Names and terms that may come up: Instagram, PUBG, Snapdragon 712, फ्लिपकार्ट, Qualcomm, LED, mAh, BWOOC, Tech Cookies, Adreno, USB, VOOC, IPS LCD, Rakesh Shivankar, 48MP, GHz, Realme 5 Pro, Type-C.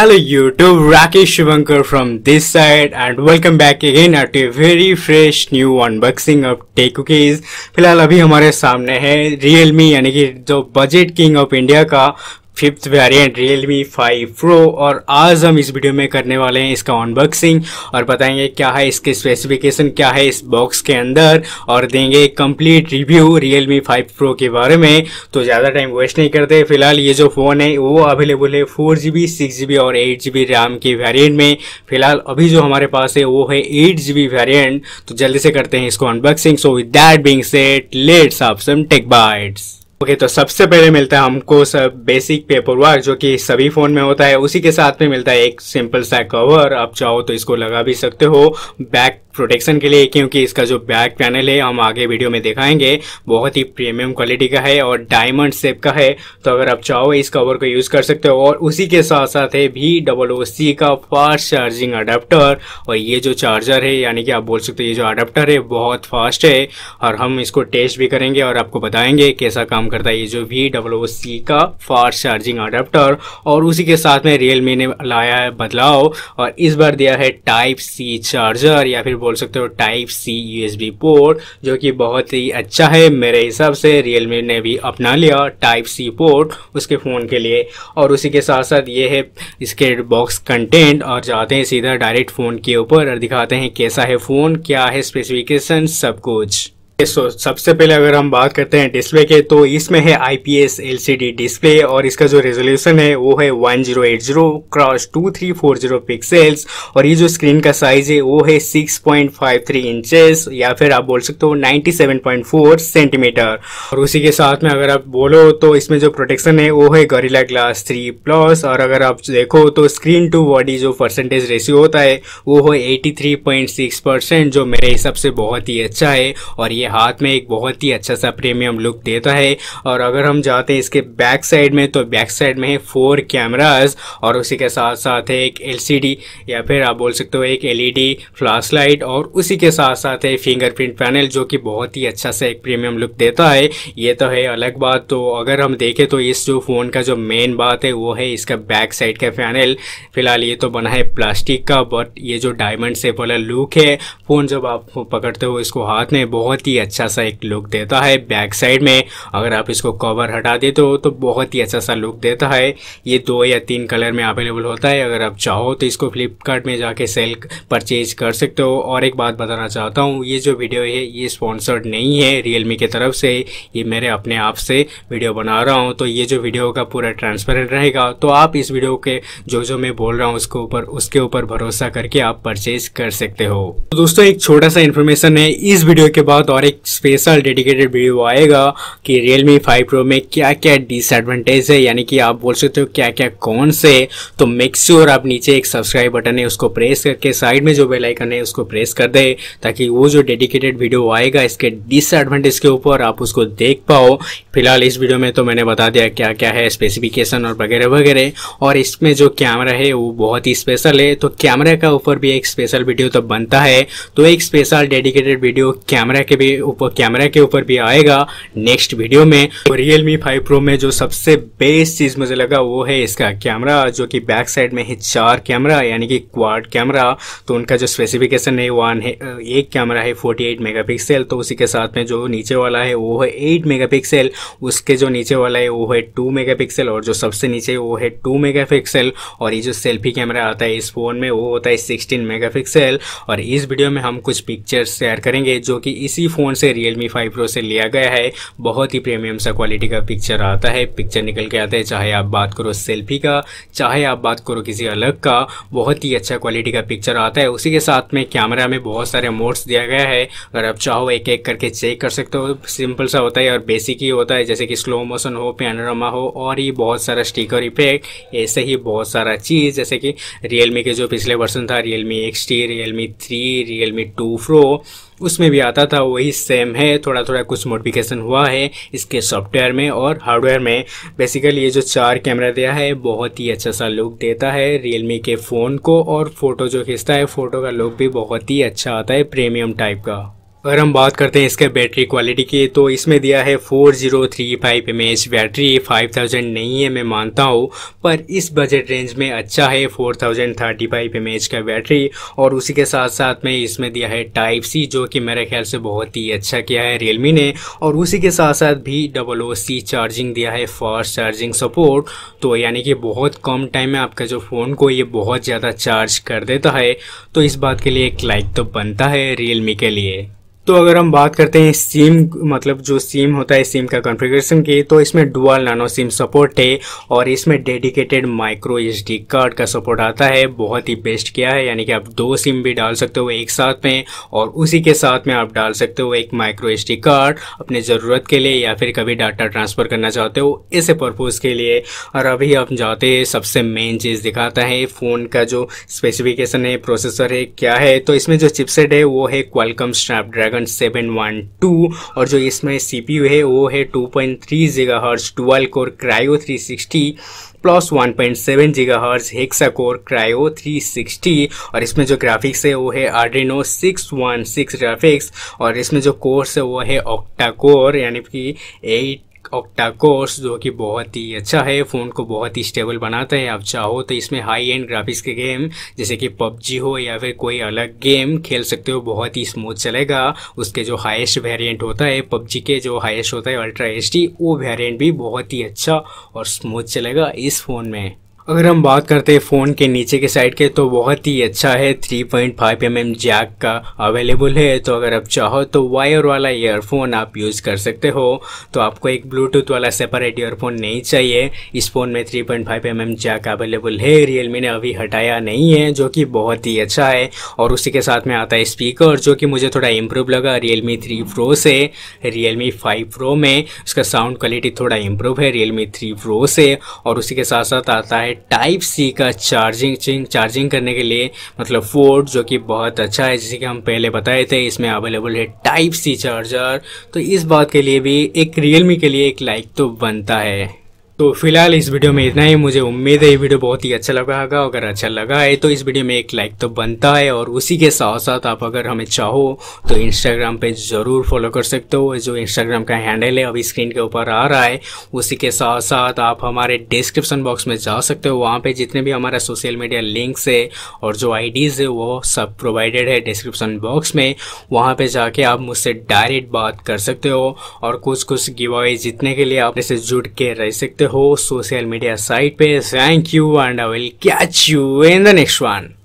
Hello YouTube, Rakesh Shivankar from this side and welcome back again at a very fresh new unboxing of Tech Cookies। फिलहाल अभी हमारे सामने है Realme यानी कि जो बजट किंग ऑफ इंडिया का 5th वेरिएंट Realme 5 Pro और आज हम इस वीडियो में करने वाले हैं इसका अनबॉक्सिंग और बताएंगे क्या है इसके स्पेसिफिकेशन, क्या है इस बॉक्स के अंदर और देंगे कंप्लीट रिव्यू Realme 5 Pro के बारे में। तो ज़्यादा टाइम वेस्ट नहीं करते, फिलहाल ये जो फ़ोन है वो अवेलेबल है 4GB, 6GB और 8GB रैम के वेरिएंट में। फिलहाल अभी जो हमारे पास है वो है 8GB वेरिएंट। तो जल्दी से करते हैं इसको unboxing. So with that being said let's have some tech bites. Okay तो सबसे पहले मिलता है हमको सब बेसिक पेपर वर्क जो कि सभी फ़ोन में होता है, उसी के साथ में मिलता है एक सिंपल सा कवर। आप चाहो तो इसको लगा भी सकते हो बैक प्रोटेक्शन के लिए, क्योंकि इसका जो बैक पैनल है हम आगे वीडियो में दिखाएंगे बहुत ही प्रीमियम क्वालिटी का है और डायमंड शेप का है। तो अगर आप चाहो इस कवर को यूज़ कर सकते हो। और उसी के साथ साथ है BWOOC का फास्ट चार्जिंग अडाप्टर और ये जो चार्जर है यानी कि आप बोल सकते हो ये जो अडाप्टर है बहुत फास्ट है और हम इसको टेस्ट भी करेंगे और आपको बताएंगे कैसा काम करता है ये जो BWOOC का फास्ट चार्जिंग अडाप्टर। और उसी के साथ में Realme ने लाया है बदलाव और इस बार दिया है Type-C चार्जर या फिर बोल सकते हो Type-C USB पोर्ट, जो कि बहुत ही अच्छा है मेरे हिसाब से। Realme ने भी अपना लिया Type-C पोर्ट उसके फ़ोन के लिए। और उसी के साथ साथ ये है इसके बॉक्स कंटेंट और जाते हैं सीधा डायरेक्ट फ़ोन के ऊपर और दिखाते हैं कैसा है फ़ोन, क्या है स्पेसिफिकेशन, सब कुछ। सबसे पहले अगर हम बात करते हैं डिस्प्ले के, तो इसमें है IPS LCD डिस्प्ले और इसका जो रेजोल्यूशन है वो है 1080x2340 पिक्सेल्स और ये जो स्क्रीन का साइज है वो है 6.53 इंचेस या फिर आप बोल सकते हो 97.4 सेंटीमीटर। और उसी के साथ में अगर आप बोलो तो इसमें जो प्रोटेक्शन है वो है गोरिल्ला ग्लास 3+। और अगर आप देखो तो स्क्रीन टू बॉडी जो परसेंटेज रेशियो होता है वो है 83.6%, जो मेरे हिसाब से बहुत ही अच्छा है और ये हाथ में एक बहुत ही अच्छा सा प्रीमियम लुक देता है। और अगर हम जाते हैं इसके बैक साइड में, तो बैक साइड में है 4 कैमरास और उसी के साथ साथ है एक LCD या फिर आप बोल सकते हो एक LED फ्लैश लाइट और उसी के साथ साथ है फिंगरप्रिंट पैनल, जो कि बहुत ही अच्छा सा एक प्रीमियम लुक देता है। ये तो है अलग बात। तो अगर हम देखें तो इस जो फ़ोन का जो मेन बात है वो है इसका बैक साइड का पैनल। फिलहाल ये तो बना है प्लास्टिक का, बट ये जो डायमंड शेप वाला लुक है फ़ोन जब आप पकड़ते हो इसको हाथ में बहुत अच्छा सा एक लुक देता है बैक साइड में। अगर आप इसको कवर हटा देते हो तो बहुत ही अच्छा सा लुक देता है। ये 2 या 3 कलर में अवेलेबल होता है, अगर आप चाहो तो इसको फ्लिपकार्ट में जाके सेल परचेज कर सकते हो। और एक बात बताना चाहता हूँ, ये जो वीडियो है ये स्पॉन्सर्ड नहीं है Realme की तरफ से, ये मेरे अपने आप से वीडियो बना रहा हूँ। तो ये जो वीडियो का पूरा ट्रांसपेरेंट रहेगा, तो आप इस वीडियो के जो मैं बोल रहा हूँ उसके ऊपर भरोसा करके आप परचेज कर सकते हो। तो दोस्तों एक छोटा सा इन्फॉर्मेशन है, इस वीडियो के बाद और एक स्पेशल डेडिकेटेड वीडियो आएगा कि Realme 5 Pro में क्या क्या डिसएडवांटेज है यानी कि आप बोल सकते हो क्या क्या कौन से। तो मेक श्योर आप नीचे एक सब्सक्राइब बटन है उसको प्रेस करके साइड में जो बेल आइकन है उसको प्रेस कर दे, ताकि वो जो डेडिकेटेड वीडियो आएगा इसके डिसएडवांटेज के ऊपर आप उसको देख पाओ। फिलहाल इस वीडियो में तो मैंने बता दिया क्या क्या है स्पेसिफिकेशन और वगैरह वगैरह। और इसमें जो कैमरा है वो बहुत ही स्पेशल है, तो कैमरा का ऊपर भी एक स्पेशल वीडियो तो बनता है, तो एक स्पेशल डेडिकेटेड वीडियो कैमरा के ऊपर भी आएगा नेक्स्ट वीडियो में। तो Realme 5 Pro में जो सबसे बेस्ट चीज़ मुझे लगा वो है इसका कैमरा, जो कि बैक साइड में है 4 कैमरा यानी कि क्वाड कैमरा। तो उनका जो स्पेसिफिकेशन है एक कैमरा है 48 मेगापिक्सल, तो उसी के साथ में जो नीचे वाला है वो है 8 मेगापिक्सल, उसके जो नीचे वाला है वो है 2 मेगापिक्सल और जो सबसे नीचे वो है 2 मेगापिक्सल। और ये जो सेल्फी कैमरा आता है इस फ़ोन में वो होता है 16 मेगापिक्सल। और इस वीडियो में हम कुछ पिक्चर्स शेयर करेंगे जो कि इसी फ़ोन से Realme 5 Pro से लिया गया है। बहुत ही प्रीमियम सा क्वालिटी का पिक्चर आता है, पिक्चर निकल के आता है, चाहे आप बात करो सेल्फी का, चाहे आप बात करो किसी अलग का, बहुत ही अच्छा क्वालिटी का पिक्चर आता है। उसी के साथ में कैमरा में बहुत सारे मोड्स दिया गया है, अगर आप चाहो एक एक करके चेक कर सकते हो। सिंपल सा होता है और बेसिक ही होता है, जैसे कि स्लो मोशन हो, पैनोरामा हो और ये बहुत सारा स्टिकर इफेक्ट, ऐसे ही बहुत सारा चीज़ जैसे कि Realme के जो पिछले वर्जन था Realme XT, Realme 3, Realme 2 Pro उसमें भी आता था, वही सेम है। थोड़ा थोड़ा कुछ मॉडिफिकेशन हुआ है इसके सॉफ्टवेयर में और हार्डवेयर में। बेसिकली ये जो 4 कैमरा दिया है बहुत ही अच्छा सा लुक देता है Realme के फ़ोन को और फ़ोटो जो खींचता है फ़ोटो का लुक भी बहुत ही अच्छा आता है, प्रीमियम टाइप का। अगर हम बात करते हैं इसके बैटरी क्वालिटी की तो इसमें दिया है 4035 mAh बैटरी। 5000 नहीं है मैं मानता हूँ, पर इस बजट रेंज में अच्छा है 4035 mAh का बैटरी। और उसी के साथ साथ में इसमें दिया है Type-C, जो कि मेरे ख्याल से बहुत ही अच्छा किया है Realme ने। और उसी के साथ साथ भी VOOC चार्जिंग दिया है, फास्ट चार्जिंग सपोर्ट। तो यानी कि बहुत कम टाइम में आपका जो फ़ोन को ये बहुत ज़्यादा चार्ज कर देता है, तो इस बात के लिए एक लाइक तो बनता है Realme के लिए। तो अगर हम बात करते हैं सिम, मतलब जो सिम होता है सिम का कॉन्फ़िगरेशन की, तो इसमें डुअल नैनो सिम सपोर्ट है और इसमें डेडिकेटेड माइक्रो एसडी कार्ड का सपोर्ट आता है। बहुत ही बेस्ट किया है, यानी कि आप दो सिम भी डाल सकते हो एक साथ में, और उसी के साथ में आप डाल सकते हो एक माइक्रो एसडी कार्ड अपने ज़रूरत के लिए, या फिर कभी डाटा ट्रांसफ़र करना चाहते हो ऐसे पर्पज़ के लिए। और अभी आप जाते हैं सबसे मेन चीज़ दिखाता है फ़ोन का जो स्पेसिफिकेशन है, प्रोसेसर है, क्या है। तो इसमें जो चिपसेट है वो है क्वालकॉम स्नैपड्रैगन 712, और जो इसमें CPU है वो है 2.3 GHz dual core Kryo 360 plus 1.7 GHz hexa core Kryo 360। और इसमें जो ग्राफिक्स है वो है Adreno 616 ग्राफिक्स। और इसमें जो कोर्स है वो है ऑक्टा कोर, यानी कि 8 ऑक्टा कोर्स, जो कि बहुत ही अच्छा है, फ़ोन को बहुत ही स्टेबल बनाता है। आप चाहो तो इसमें हाई एंड ग्राफिक्स के गेम जैसे कि PUBG हो या फिर कोई अलग गेम खेल सकते हो, बहुत ही स्मूथ चलेगा। उसके जो हाईएस्ट वेरिएंट होता है PUBG के, जो हाईएस्ट होता है अल्ट्रा एचडी, वो वेरिएंट भी बहुत ही अच्छा और स्मूथ चलेगा इस फ़ोन में। अगर हम बात करते हैं फ़ोन के नीचे के साइड के, तो बहुत ही अच्छा है, 3.5mm जैक का अवेलेबल है। तो अगर आप चाहो तो वायर वाला ईयरफोन आप यूज़ कर सकते हो, तो आपको एक ब्लूटूथ वाला सेपरेट ईयरफोन नहीं चाहिए। इस फ़ोन में 3.5mm जैक अवेलेबल है, Realme ने अभी हटाया नहीं है, जो कि बहुत ही अच्छा है। और उसी के साथ में आता है स्पीकर, जो कि मुझे थोड़ा इम्प्रूव लगा Realme 3 Pro से Realme 5 Pro में। उसका साउंड क्वालिटी थोड़ा इम्प्रूव है Realme 3 Pro से। और उसी के साथ साथ आता है Type-C का चार्जिंग करने के लिए मतलब फोर्ड, जो कि बहुत अच्छा है, जैसे कि हम पहले बताए थे इसमें अवेलेबल है Type-C चार्जर। तो इस बात के लिए भी एक Realme के लिए एक लाइक तो बनता है। तो फिलहाल इस वीडियो में इतना ही। मुझे उम्मीद है ये वीडियो बहुत ही अच्छा लगा होगा। अगर अच्छा लगा है तो इस वीडियो में एक लाइक तो बनता है। और उसी के साथ साथ आप अगर हमें चाहो तो Instagram पे ज़रूर फॉलो कर सकते हो, जो Instagram का हैंडल है अभी स्क्रीन के ऊपर आ रहा है। उसी के साथ साथ आप हमारे डिस्क्रिप्शन बॉक्स में जा सकते हो, वहाँ पर जितने भी हमारा सोशल मीडिया लिंक्स है और जो आईडीज़ है वो सब प्रोवाइडेड है डिस्क्रिप्शन बॉक्स में। वहाँ पर जाके आप मुझसे डायरेक्ट बात कर सकते हो, और कुछ गिवअवे जीतने के लिए आप इससे जुड़ के रह सकते हो सोशल मीडिया साइट पे। Thank you and I will catch you in the next one.